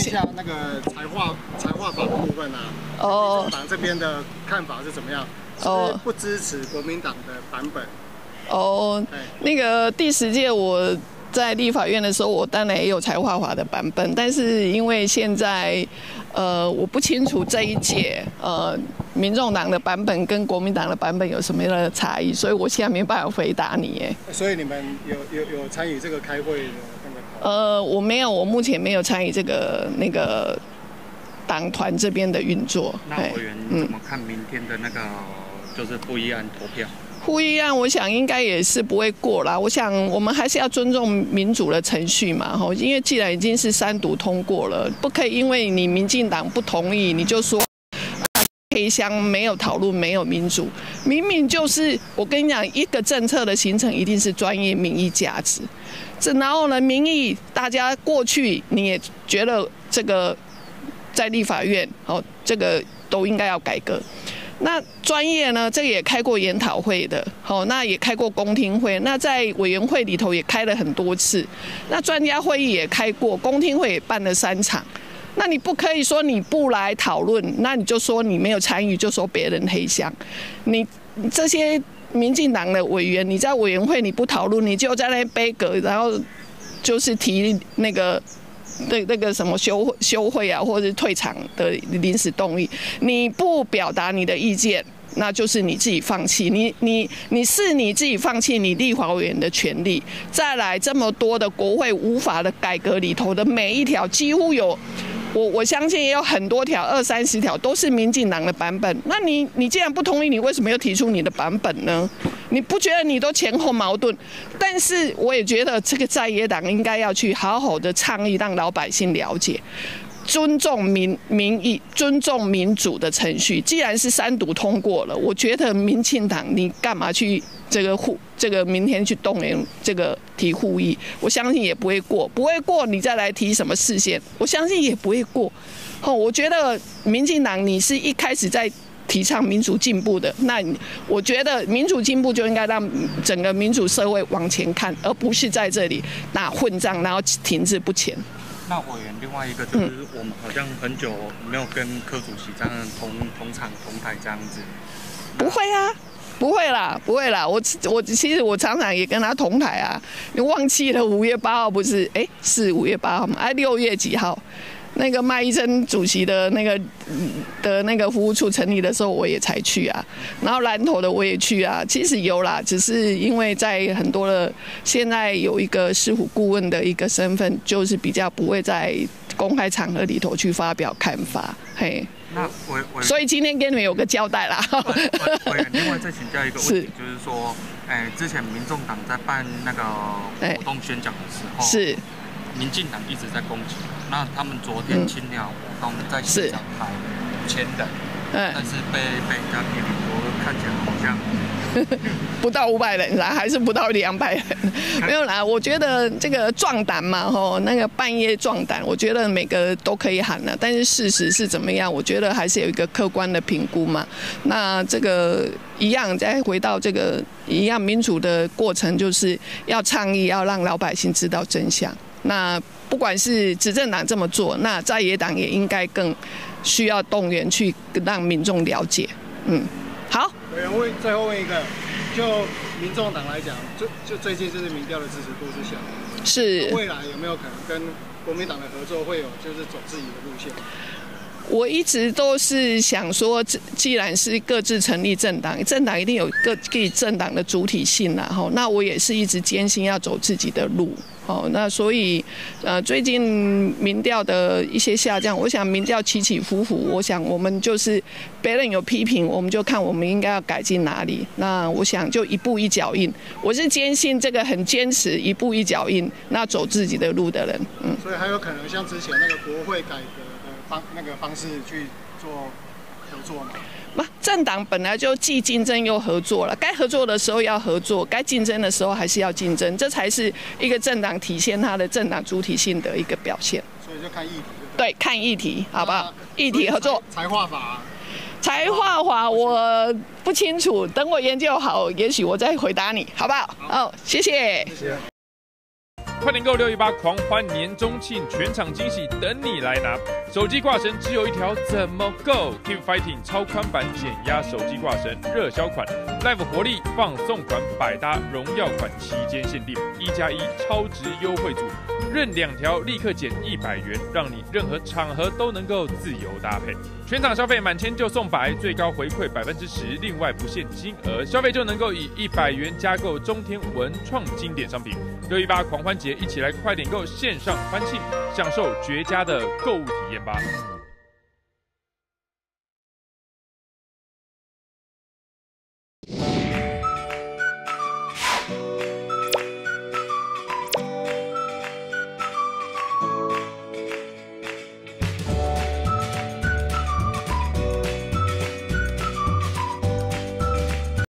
一下那个财划法的部分啊。哦。民众党这边的看法是怎么样？哦。不支持国民党的版本。哦。那个第10届我在立法院的时候，我当然也有财划法的版本，但是因为现在，我不清楚这一届民众党的版本跟国民党的版本有什么样的差异，所以我现在没办法回答你耶。所以你们有参与这个开会的那个？我没有，我目前没有参与这个党团这边的运作。那委员怎么看明天的那个就是不一案投票？不一案，我想应该也是不会过啦。我想我们还是要尊重民主的程序嘛，吼，因为既然已经是3读通过了，不可以因为你民进党不同意你就说。黑箱没有讨论，没有民主，明明就是我跟你讲，一个政策的形成一定是专业民意价值。这然后呢，民意大家过去你也觉得这个在立法院哦，这个都应该要改革。那专业呢，这个也开过研讨会的，好，那也开过公听会，那在委员会里头也开了很多次，那专家会议也开过，公听会也办了3场。那你不可以说你不来讨论，那你就说你没有参与，就说别人黑箱。你这些民进党的委员，你在委员会你不讨论，你就在那杯葛，然后就是提那个什么休会啊，或者是退场的临时动议，你不表达你的意见，那就是你自己放弃。你是你自己放弃你立法委员的权利。再来这么多的国会无法的改革里头的每一条，几乎有。我相信也有很多条，20-30条都是民进党的版本。那你既然不同意，你为什么又提出你的版本呢？你不觉得你都前后矛盾？但是我也觉得这个在野党应该要去好好的倡议，让老百姓了解，尊重民意，尊重民主的程序。既然是3读通过了，我觉得民进党你干嘛去明天去动员这个提护议，我相信也不会过，不会过你再来提什么事件，我相信也不会过。哦，我觉得民进党你是一开始在提倡民主进步的，那我觉得民主进步就应该让整个民主社会往前看，而不是在这里打混战，然后停滞不前。那委员另外一个就是我们好像很久没有跟柯主席这样同场同台这样子，不会啊。不会啦，我其实我常常也跟他同台啊。你忘记了5月8号不是？哎，是5月8号吗？哎，6月几号？那个麦宜珍主席的那个服务处成立的时候，我也才去啊。然后南投的我也去啊。其实有啦，只是因为在很多的现在有一个市府顾问的一个身份，就是比较不会在公开场合里头去发表看法，嘿。那所以今天跟你们有个交代啦。另外再请教一个问题，就是说，之前民众党在办那个活动宣讲的时候，是民进党一直在攻击。那他们昨天青鸟活动在现场喊5000人，但是被人家批评说看起来好像。不到500人啦，还是不到200人，没有啦。我觉得这个壮胆嘛，吼，那个半夜壮胆，我觉得每个都可以喊了，但是事实是怎么样，我觉得还是有一个客观的评估嘛。那这个一样，再回到这个一样民主的过程，就是要倡议，要让老百姓知道真相。那不管是执政党这么做，那在野党也应该更需要动员去让民众了解。嗯，好。委员问，最后问一个，就民众党来讲，就最近就是民调的支持度是小的，是未来有没有可能跟国民党的合作会有就是走自己的路线？我一直都是想说，既然是各自成立政党，政党一定有各自政党的主体性啦。吼，那我也是一直坚信要走自己的路。哦，那所以，最近民调的一些下降，我想民调起起伏伏，我想我们就是别人有批评，我们就看我们应该要改进哪里。那我想就一步一脚印，我是坚信这个很坚持一步一脚印，那走自己的路的人。嗯，所以还有可能像之前那个国会改革的方式去做合作吗？不，政党本来就既竞争又合作了。该合作的时候要合作，该竞争的时候还是要竞争，这才是一个政党体现它的政党主体性的一个表现。所以就看议题。对，看议题，好不好？议题合作。财划法我不清楚，等我研究好，也许我再回答你，好不好？好，谢谢。谢谢。快点购618狂欢年终庆，全场惊喜等你来拿！手机挂绳只有一条，怎么够 ？Keep Fighting 超宽版减压手机挂绳热销款 ，Live 活力放送款，百搭荣耀款期间限定，1+1超值优惠组，任两条立刻减100元，让你任何场合都能够自由搭配。全场消费满千就送100，最高回馈10%，另外不限金额，消费就能够以100元加购中天文创经典商品。618狂欢节，一起来快点购线上欢庆，享受绝佳的购物体验吧！